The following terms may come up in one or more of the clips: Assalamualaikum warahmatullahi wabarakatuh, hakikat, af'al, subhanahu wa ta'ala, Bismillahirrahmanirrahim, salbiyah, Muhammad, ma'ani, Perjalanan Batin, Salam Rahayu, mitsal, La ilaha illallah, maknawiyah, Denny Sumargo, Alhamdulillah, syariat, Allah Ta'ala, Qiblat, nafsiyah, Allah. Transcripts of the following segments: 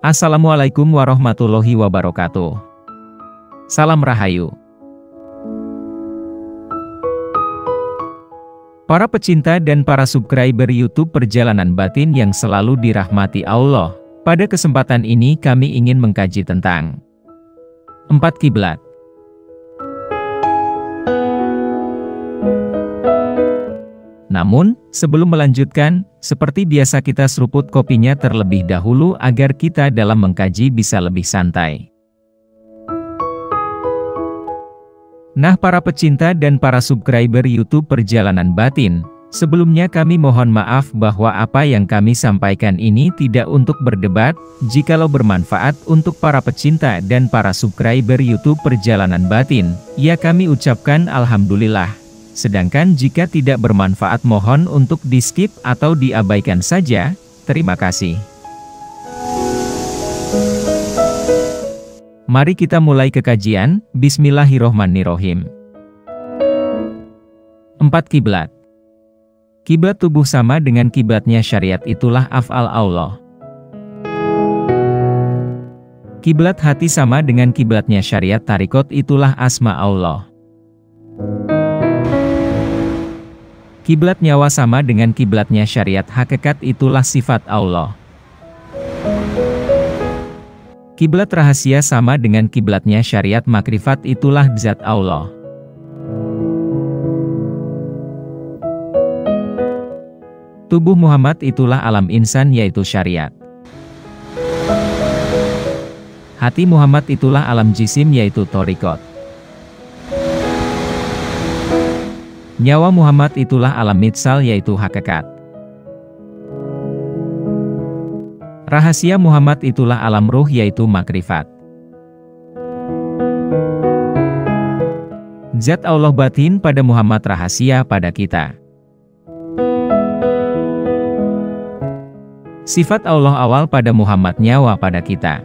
Assalamualaikum warahmatullahi wabarakatuh. Salam Rahayu. Para pecinta dan para subscriber YouTube Perjalanan Batin yang selalu dirahmati Allah, pada kesempatan ini kami ingin mengkaji tentang 4 kiblat. Namun, sebelum melanjutkan, seperti biasa kita seruput kopinya terlebih dahulu agar kita dalam mengkaji bisa lebih santai. Nah para pecinta dan para subscriber YouTube Perjalanan Batin, sebelumnya kami mohon maaf bahwa apa yang kami sampaikan ini tidak untuk berdebat, jikalau bermanfaat untuk para pecinta dan para subscriber YouTube Perjalanan Batin, ya kami ucapkan Alhamdulillah. Sedangkan jika tidak bermanfaat mohon untuk di-skip atau diabaikan saja. Terima kasih. Mari kita mulai ke kajian. Bismillahirrahmanirrahim. 4 kiblat. Kiblat tubuh sama dengan kiblatnya syariat, itulah af'al Allah. Kiblat hati sama dengan kiblatnya syariat, tarikot, itulah asma Allah. Kiblat nyawa sama dengan kiblatnya syariat, hakikat, itulah sifat Allah. Kiblat rahasia sama dengan kiblatnya syariat, makrifat, itulah zat Allah. Tubuh Muhammad, itulah alam insan yaitu syariat. Hati Muhammad, itulah alam jisim yaitu torikot. Nyawa Muhammad, itulah alam mitsal yaitu hakikat. Rahasia Muhammad, itulah alam ruh yaitu makrifat. Zat Allah batin pada Muhammad, rahasia pada kita. Sifat Allah awal pada Muhammad, nyawa pada kita.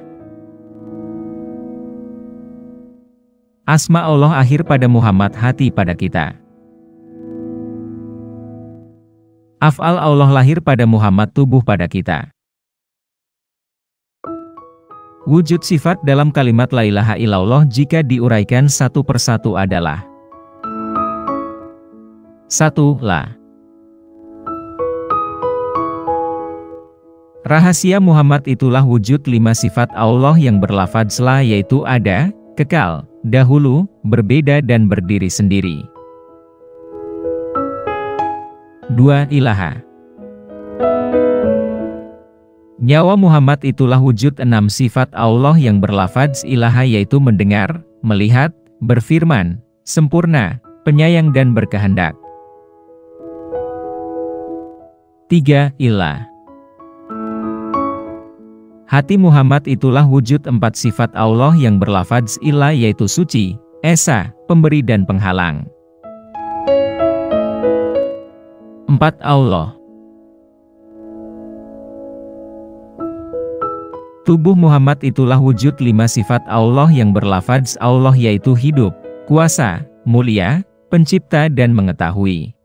Asma Allah akhir pada Muhammad, hati pada kita. Af'al Allah lahir pada Muhammad, tubuh pada kita. Wujud sifat dalam kalimat La ilaha illallah jika diuraikan satu persatu adalah 1. La. Rahasia Muhammad, itulah wujud 5 sifat Allah yang berlafadz La, yaitu ada, kekal, dahulu, berbeda dan berdiri sendiri. 2. Ilaha. Nyawa Muhammad, itulah wujud 6 sifat Allah yang berlafadz ilaha, yaitu mendengar, melihat, berfirman, sempurna, penyayang dan berkehendak. 3. Ilah. Hati Muhammad, itulah wujud 4 sifat Allah yang berlafadz ilah, yaitu suci, esa, pemberi dan penghalang. 4. Allah. Tubuh Muhammad, itulah wujud 5 sifat Allah yang berlafadz Allah, yaitu hidup, kuasa, mulia, pencipta dan mengetahui.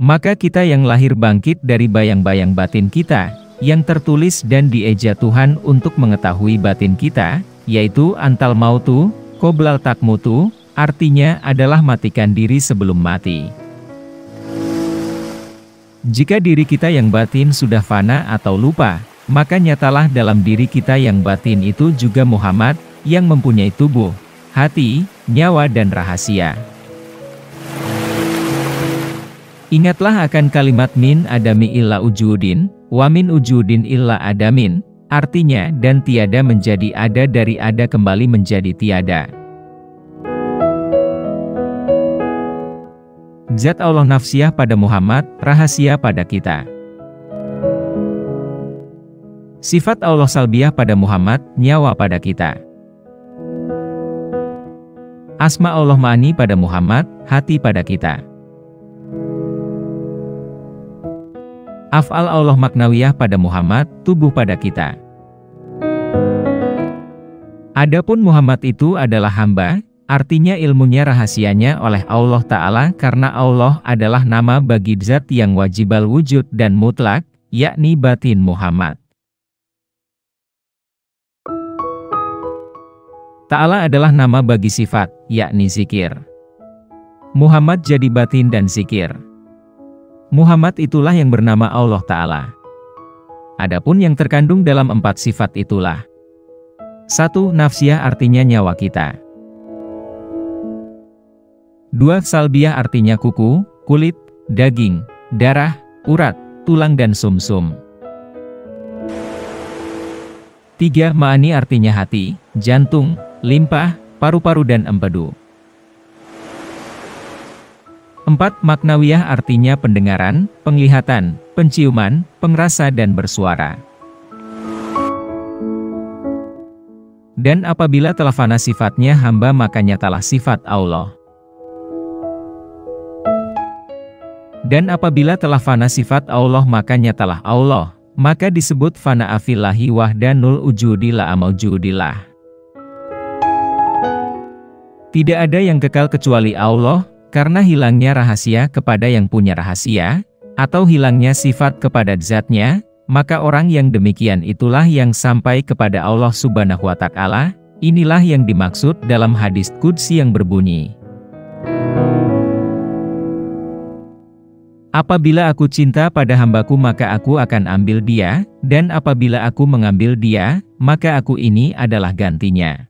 Maka kita yang lahir bangkit dari bayang-bayang batin kita, yang tertulis dan dieja Tuhan untuk mengetahui batin kita, yaitu antal mautu, qoblal takmutu, artinya adalah matikan diri sebelum mati. Jika diri kita yang batin sudah fana atau lupa, maka nyatalah dalam diri kita yang batin itu juga Muhammad, yang mempunyai tubuh, hati, nyawa dan rahasia. Ingatlah akan kalimat min adami illa ujudin, wa min ujudin illa adamin, artinya dan tiada menjadi ada, dari ada kembali menjadi tiada. Zat Allah nafsiyah pada Muhammad, rahasia pada kita. Sifat Allah salbiyah pada Muhammad, nyawa pada kita. Asma Allah ma'ani pada Muhammad, hati pada kita. Af'al Allah maknawiyah pada Muhammad, tubuh pada kita. Adapun Muhammad itu adalah hamba, artinya ilmunya rahasianya oleh Allah Ta'ala, karena Allah adalah nama bagi zat yang wajibal wujud dan mutlak, yakni batin Muhammad. Ta'ala adalah nama bagi sifat, yakni zikir. Muhammad jadi batin dan zikir. Muhammad itulah yang bernama Allah Ta'ala. Adapun yang terkandung dalam empat sifat itulah. 1. Nafsiyah artinya nyawa kita. 2. Salbiyah artinya kuku, kulit, daging, darah, urat, tulang dan sumsum. 3. Ma'ani artinya hati, jantung, limpah, paru-paru dan empedu. 4. Maknawiyah artinya pendengaran, penglihatan, penciuman, pengrasa dan bersuara. Dan apabila telah fana sifatnya hamba makanya telah sifat Allah. Dan apabila telah fana sifat Allah makanya telah Allah, maka disebut fana afillahi wahdanul ujudila amaujudilah. Tidak ada yang kekal kecuali Allah, karena hilangnya rahasia kepada yang punya rahasia, atau hilangnya sifat kepada zatnya, maka orang yang demikian itulah yang sampai kepada Allah subhanahu wa ta'ala. Inilah yang dimaksud dalam hadis qudsi yang berbunyi, apabila aku cinta pada hambaku maka aku akan ambil dia, dan apabila aku mengambil dia, maka aku ini adalah gantinya.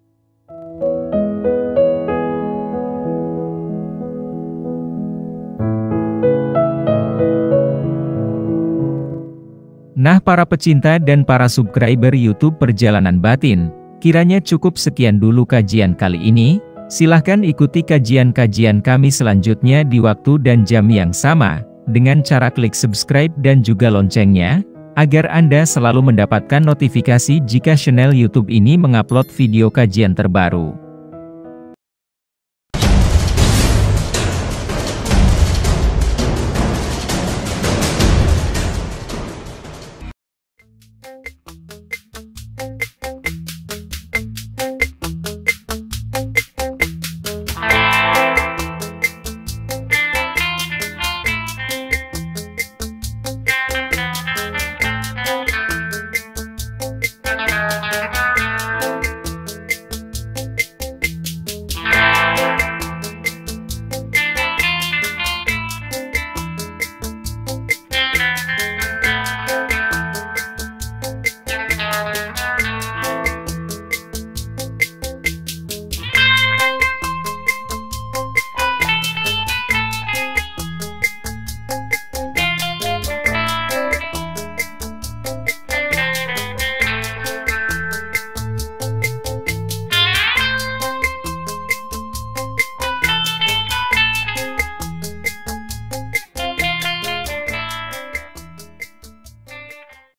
Nah para pecinta dan para subscriber YouTube Perjalanan Batin, kiranya cukup sekian dulu kajian kali ini. Silahkan ikuti kajian-kajian kami selanjutnya di waktu dan jam yang sama, dengan cara klik subscribe dan juga loncengnya, agar Anda selalu mendapatkan notifikasi jika channel YouTube ini mengupload video kajian terbaru.